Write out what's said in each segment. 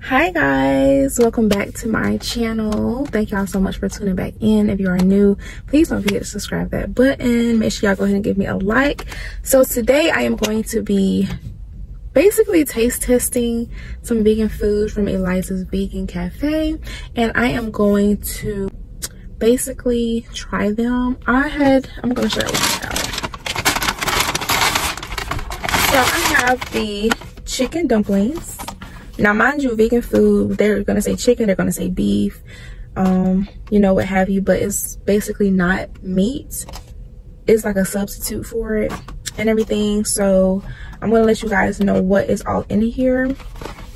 Hi guys, welcome back to my channel. Thank y'all so much for tuning back in. If you are new, please don't forget to subscribe that button. Make sure y'all go ahead and give me a like. So today I am going to be basically taste testing some vegan food from Eliza's Vegan Cafe, and I am going to basically try them. I'm gonna show you now. So I have the chicken dumplings. Now, mind you, vegan food, they're going to say chicken, they're going to say beef, you know, what have you, but it's basically not meat. It's like a substitute for it and everything. So I'm going to let you guys know what is all in here.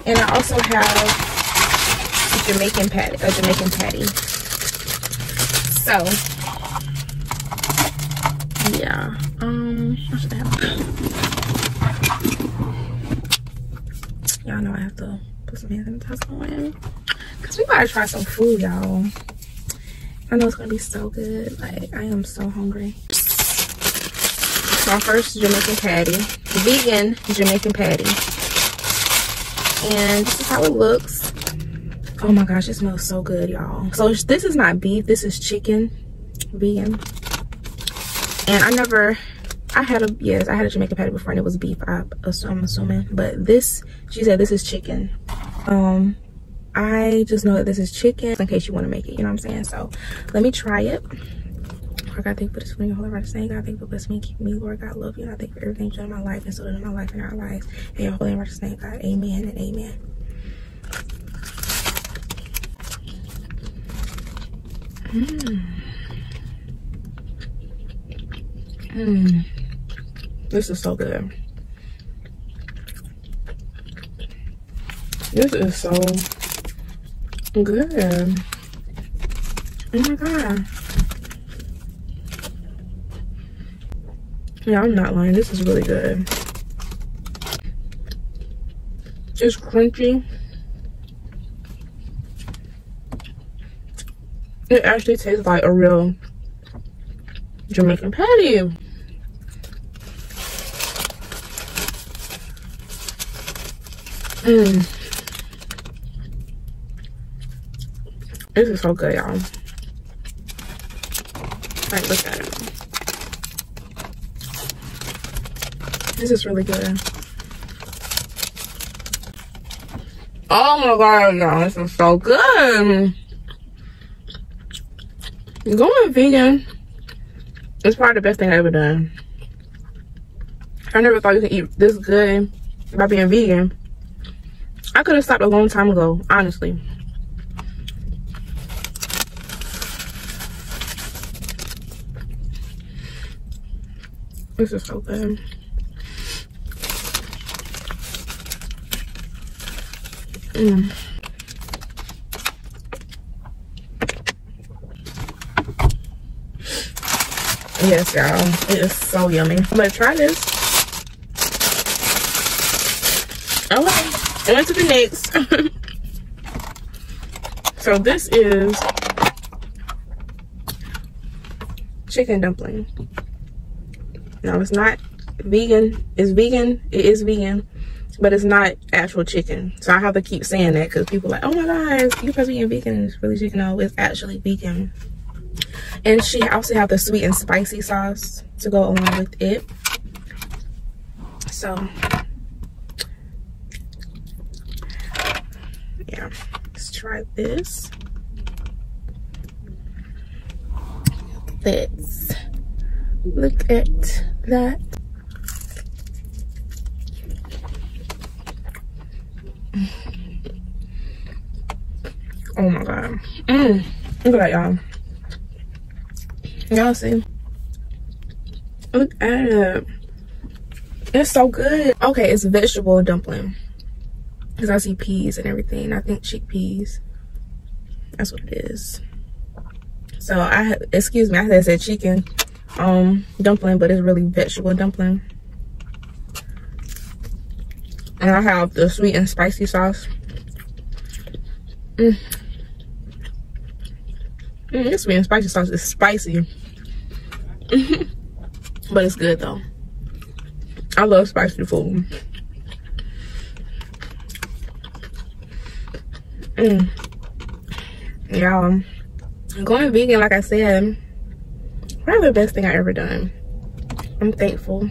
And I also have a Jamaican patty. So, yeah. What should I have? Y'all know I have to put some hand sanitizer on because we gotta try some food, y'all. I know it's gonna be so good. Like, I am so hungry. So our first Jamaican patty, vegan Jamaican patty, and this is how it looks. Oh my gosh, it smells so good, y'all. So this is not beef, this is chicken, vegan. And I had a Jamaican patty before and it was beef, I'm assuming, but this, she said this is chicken. I just know that this is chicken in case you want to make it, you know what I'm saying? So let me try it. Lord God, thank you for this morning. Holy right saying, God, thank you for blessing me, keep me. Lord God, love you, and I thank you for everything you've done in my life and so done in my life and our lives. In your holy and righteous name, God, amen and amen. This is so good. This is so good. Oh my God. Yeah, I'm not lying. This is really good. It's crunchy. It actually tastes like a real Jamaican patty. This is so good, y'all. Like, look at it. This is really good. Oh my God, y'all, this is so good. Going vegan is probably the best thing I've ever done. I never thought you could eat this good by being vegan. I could have stopped a long time ago, honestly. This is so good. Yes, y'all. It is so yummy. I'm gonna try this. Okay. On to the next. So this is chicken dumpling. No, it's not vegan. It's vegan. It is vegan, but it's not actual chicken. So I have to keep saying that because people are like, oh my God, you guys eating vegan. It's really chicken. No, it's actually vegan. And she also have the sweet and spicy sauce to go along with it. So. Yeah, let's try this. Let's look at that. Oh my God. Look at that, y'all. Y'all see? Look at it. It's so good. Okay, it's vegetable dumpling. Because I see peas and everything. I think chickpeas. That's what it is. So excuse me, I said chicken dumpling, but it's really vegetable dumpling. And I have the sweet and spicy sauce. This sweet and spicy sauce is spicy. But it's good though. I love spicy food. Y'all, going vegan, like I said, probably the best thing I ever done. I'm thankful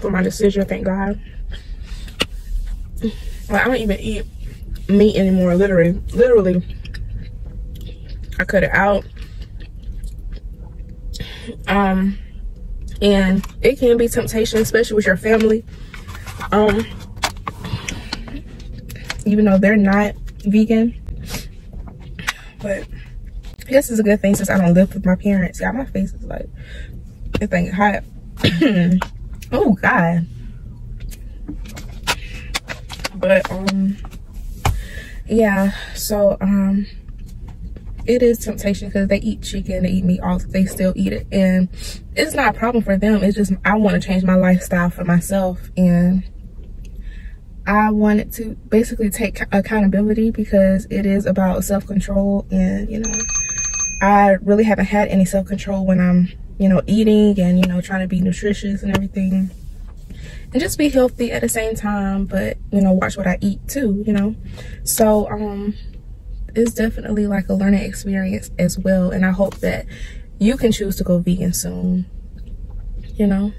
for my decision, thank God. Like, I don't even eat meat anymore, literally. I cut it out. And it can be temptation, especially with your family. Even though they're not vegan, but I guess it's a good thing since I don't live with my parents. Yeah, my face is like, this thing is hot. Oh God. But yeah, so it is temptation because they eat chicken, they eat meat, they still eat it, and it's not a problem for them. It's just I want to change my lifestyle for myself, and I wanted to basically take accountability because it is about self-control, and you know, I really haven't had any self-control when I'm, you know, eating and, you know, trying to be nutritious and everything and just be healthy at the same time, but, you know, watch what I eat too, you know. So it's definitely like a learning experience as well, and I hope that you can choose to go vegan soon. You know,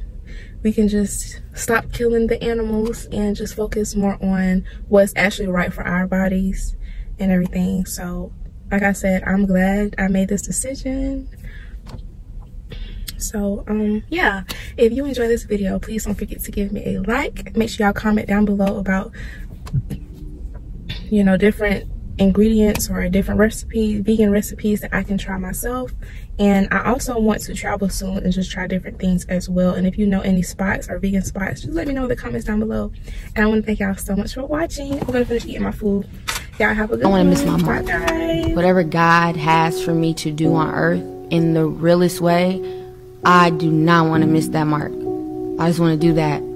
we can just stop killing the animals and just focus more on what's actually right for our bodies and everything. So like I said, I'm glad I made this decision. So yeah, if you enjoy this video, please don't forget to give me a like. Make sure y'all comment down below about, you know, different ingredients or different recipes, vegan recipes that I can try myself. And I also want to travel soon and just try different things as well. And if you know any spots or vegan spots, just let me know in the comments down below. And I want to thank y'all so much for watching. I'm gonna finish eating my food. Y'all have a good one. I want to miss my mom. Bye, guys. Whatever God has for me to do on earth in the realest way, I do not want to miss that mark. I just want to do that.